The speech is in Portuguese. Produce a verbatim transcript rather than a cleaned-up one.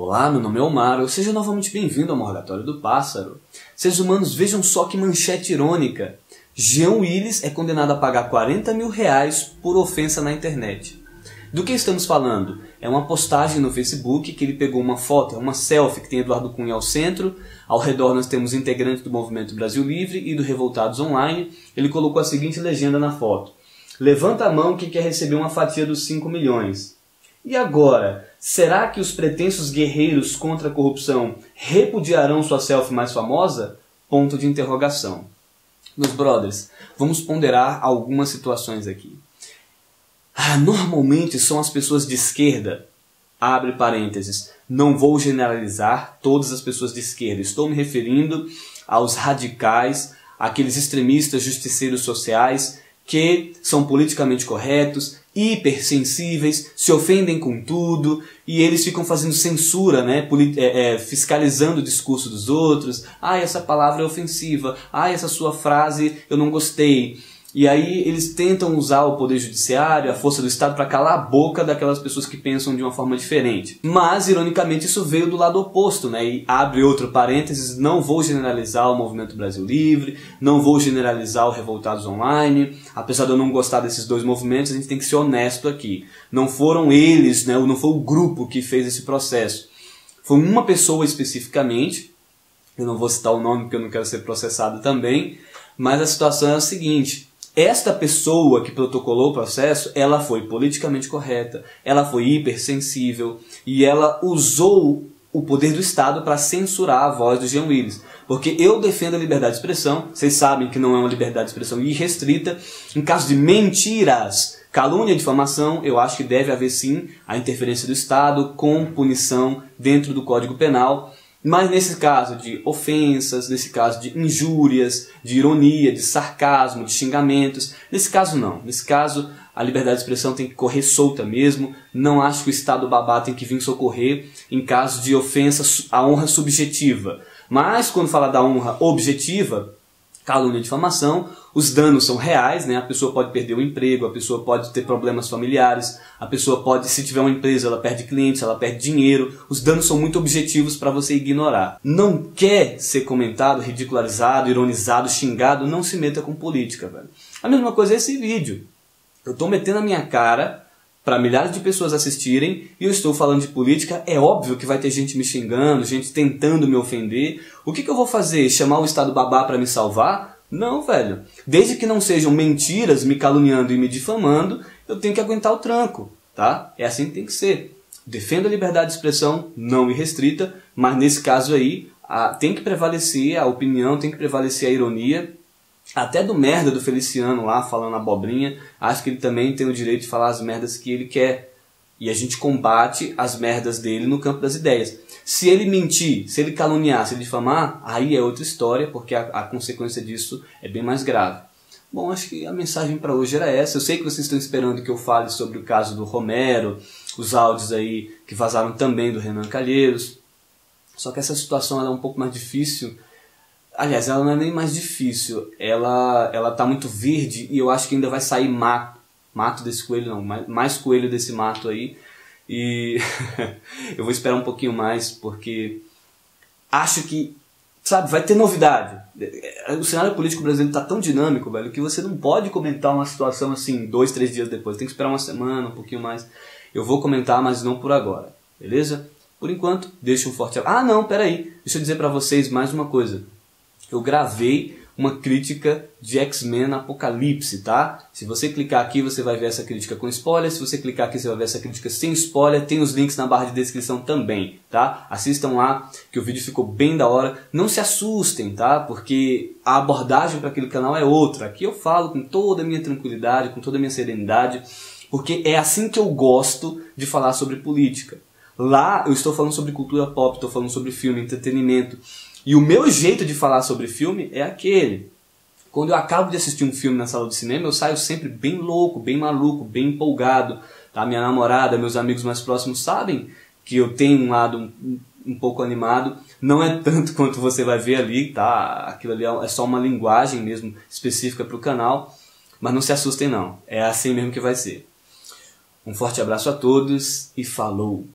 Olá, meu nome é Omar, eu seja novamente bem-vindo ao Moratório do Pássaro. Seres humanos, vejam só que manchete irônica. Jean Wyllys é condenado a pagar quarenta mil reais por ofensa na internet. Do que estamos falando? É uma postagem no Facebook que ele pegou uma foto, é uma selfie que tem Eduardo Cunha ao centro. Ao redor nós temos integrantes do Movimento Brasil Livre e do Revoltados Online. Ele colocou a seguinte legenda na foto. Levanta a mão quem quer receber uma fatia dos cinco milhões. E agora, será que os pretensos guerreiros contra a corrupção repudiarão sua selfie mais famosa? Ponto de interrogação. Meus brothers, vamos ponderar algumas situações aqui. Ah, normalmente são as pessoas de esquerda, abre parênteses, não vou generalizar todas as pessoas de esquerda, estou me referindo aos radicais, aqueles extremistas, justiceiros sociais, que são politicamente corretos, hipersensíveis, se ofendem com tudo, e eles ficam fazendo censura, né? é, é, fiscalizando o discurso dos outros. Ah, essa palavra é ofensiva, ah, essa sua frase eu não gostei. E aí eles tentam usar o poder judiciário, a força do Estado, para calar a boca daquelas pessoas que pensam de uma forma diferente. Mas, ironicamente, isso veio do lado oposto, né? E abre outro parênteses, não vou generalizar o Movimento Brasil Livre, não vou generalizar o Revoltados Online, apesar de eu não gostar desses dois movimentos, a gente tem que ser honesto aqui. Não foram eles, né? Não foi o grupo que fez esse processo. Foi uma pessoa especificamente, eu não vou citar o nome porque eu não quero ser processado também, mas a situação é a seguinte. Esta pessoa que protocolou o processo, ela foi politicamente correta, ela foi hipersensível e ela usou o poder do Estado para censurar a voz do Jean Wyllys. Porque eu defendo a liberdade de expressão, vocês sabem que não é uma liberdade de expressão irrestrita. Em caso de mentiras, calúnia e difamação, eu acho que deve haver sim a interferência do Estado com punição dentro do Código Penal. Mas nesse caso de ofensas, nesse caso de injúrias, de ironia, de sarcasmo, de xingamentos, nesse caso não. Nesse caso a liberdade de expressão tem que correr solta mesmo, não acho que o Estado babá tem que vir socorrer em caso de ofensa à honra subjetiva. Mas quando fala da honra objetiva, calúnia e difamação, os danos são reais, né? A pessoa pode perder o emprego, a pessoa pode ter problemas familiares, a pessoa pode, se tiver uma empresa, ela perde clientes, ela perde dinheiro. Os danos são muito objetivos para você ignorar. Não quer ser comentado, ridicularizado, ironizado, xingado, não se meta com política, velho. A mesma coisa é esse vídeo. Eu tô metendo a minha cara para milhares de pessoas assistirem e eu estou falando de política, é óbvio que vai ter gente me xingando, gente tentando me ofender. O que, que eu vou fazer? Chamar o Estado babá para me salvar? Não, velho. Desde que não sejam mentiras me caluniando e me difamando, eu tenho que aguentar o tranco, tá? É assim que tem que ser. Defendo a liberdade de expressão, não irrestrita, mas nesse caso aí, a, tem que prevalecer a opinião, tem que prevalecer a ironia. Até do merda do Feliciano lá, falando abobrinha, acho que ele também tem o direito de falar as merdas que ele quer. E a gente combate as merdas dele no campo das ideias. Se ele mentir, se ele caluniar, se ele difamar, aí é outra história, porque a, a consequência disso é bem mais grave. Bom, acho que a mensagem para hoje era essa. Eu sei que vocês estão esperando que eu fale sobre o caso do Romero, os áudios aí que vazaram também do Renan Calheiros. Só que essa situação ela é um pouco mais difícil. Aliás, ela não é nem mais difícil. Ela, ela tá muito verde e eu acho que ainda vai sair má. Mato desse coelho não, mais coelho desse mato aí. E eu vou esperar um pouquinho mais, porque acho que, sabe, vai ter novidade. O cenário político brasileiro tá tão dinâmico, velho, que você não pode comentar uma situação assim dois, três dias depois. Tem que esperar uma semana, um pouquinho mais. Eu vou comentar, mas não por agora, beleza? Por enquanto, deixa um forte... Ah, não, peraí. Deixa eu dizer pra vocês mais uma coisa. Eu gravei uma crítica de X-Men Apocalipse, tá? Se você clicar aqui, você vai ver essa crítica com spoiler. Se você clicar aqui, você vai ver essa crítica sem spoiler. Tem os links na barra de descrição também, tá? Assistam lá, que o vídeo ficou bem da hora. Não se assustem, tá? Porque a abordagem para aquele canal é outra. Aqui eu falo com toda a minha tranquilidade, com toda a minha serenidade, porque é assim que eu gosto de falar sobre política. Lá eu estou falando sobre cultura pop, estou falando sobre filme, entretenimento. E o meu jeito de falar sobre filme é aquele. Quando eu acabo de assistir um filme na sala de cinema, eu saio sempre bem louco, bem maluco, bem empolgado. Tá? Minha namorada, meus amigos mais próximos sabem que eu tenho um lado um, um pouco animado. Não é tanto quanto você vai ver ali, tá? Aquilo ali é só uma linguagem mesmo específica para o canal. Mas não se assustem não, é assim mesmo que vai ser. Um forte abraço a todos e falou!